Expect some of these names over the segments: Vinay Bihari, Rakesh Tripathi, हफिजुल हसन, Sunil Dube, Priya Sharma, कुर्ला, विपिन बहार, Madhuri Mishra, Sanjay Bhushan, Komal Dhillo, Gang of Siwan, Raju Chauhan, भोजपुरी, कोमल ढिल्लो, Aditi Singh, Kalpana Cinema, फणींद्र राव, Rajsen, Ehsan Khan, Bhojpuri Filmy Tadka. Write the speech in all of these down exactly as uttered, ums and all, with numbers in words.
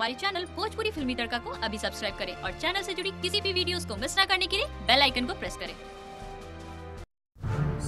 हमारे चैनल भोजपुरी फिल्मी तड़का को अभी सब्सक्राइब करें और चैनल से जुड़ी किसी भी वीडियोस को मिस न करने के लिए बेल आइकन को प्रेस करें।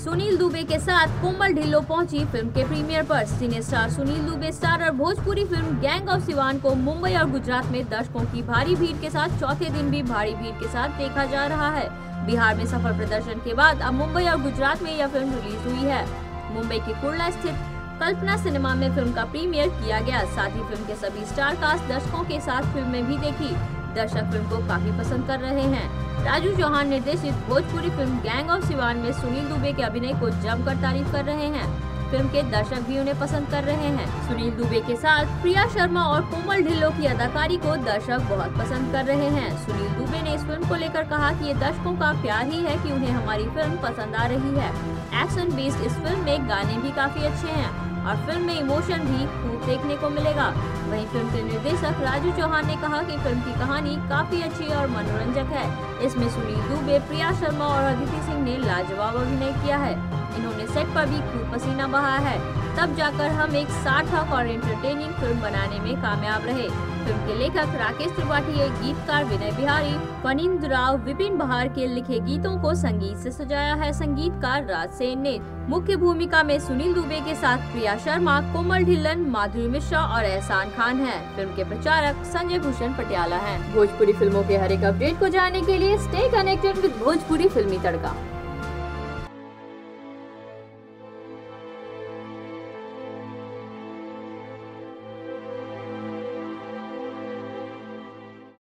सुनील दुबे के साथ कोमल ढिल्लो पहुंची फिल्म के प्रीमियर पर। Cine star Sunil Dubey starrer भोजपुरी film gang of Siwan को मुंबई और गुजरात में दर्शकों की भारी भीड़ के साथ चौथे दिन भी भारी भीड़ के साथ देखा जा रहा है। बिहार में सफल प्रदर्शन के बाद अब मुंबई और गुजरात में यह फिल्म रिलीज हुई है। मुंबई के कुर्ला स्थित कल्पना सिनेमा में फिल्म का प्रीमियर किया गया। साथ ही फिल्म के सभी स्टार कास्ट दर्शकों के साथ फिल्म में भी देखी। दर्शक फिल्म को काफी पसंद कर रहे हैं। राजू चौहान निर्देशित भोजपुरी film gang of Siwan में सुनील दुबे के अभिनय को जमकर तारीफ कर रहे हैं। फिल्म के दर्शक भी उन्हें पसंद कर रहे हैं। सुनील दुबे के साथ प्रिया शर्मा और कोमल ढिल्लो की अदाकारी को दर्शक बहुत पसंद कर रहे हैं। सुनील दुबे ने इस फिल्म को लेकर कहा कि ये दर्शकों का प्यार ही है कि उन्हें हमारी फिल्म पसंद आ रही है। एक्शन बेस्ड इस फिल्म में गाने भी काफी अच्छे हैं और फिल्म में इमोशन भी खूब देखने को मिलेगा। वहीं फिल्म के निर्देशक राजू चौहान ने कहा कि फिल्म की कहानी काफी अच्छी और मनोरंजक है। इसमें सुनील दुबे, प्रिया शर्मा और अदिति सिंह ने लाजवाब अभिनय किया है। इन्होंने सेट पर भी खूब पसीना बहा है, तब जाकर हम एक सार्थक और एंटरटेनिंग फिल्म बनाने में कामयाब रहे। फिल्म के लेखक राकेश त्रिपाठी, गीतकार विनय बिहारी, फणींद्र राव, विपिन बहार के लिखे गीतों को संगीत से सजाया है संगीतकार राजसेन ने। मुख्य भूमिका में सुनील दुबे के साथ प्रिया शर्मा, कोमल ढिल्लन, माधुरी मिश्रा और एहसान खान हैं। फिल्म के प्रचारक संजय भूषण पटियाला हैं। भोजपुरी फिल्मों के हर एक अपडेट को जानने के लिए स्टे कनेक्टेड विद भोजपुरी फिल्मी तड़का।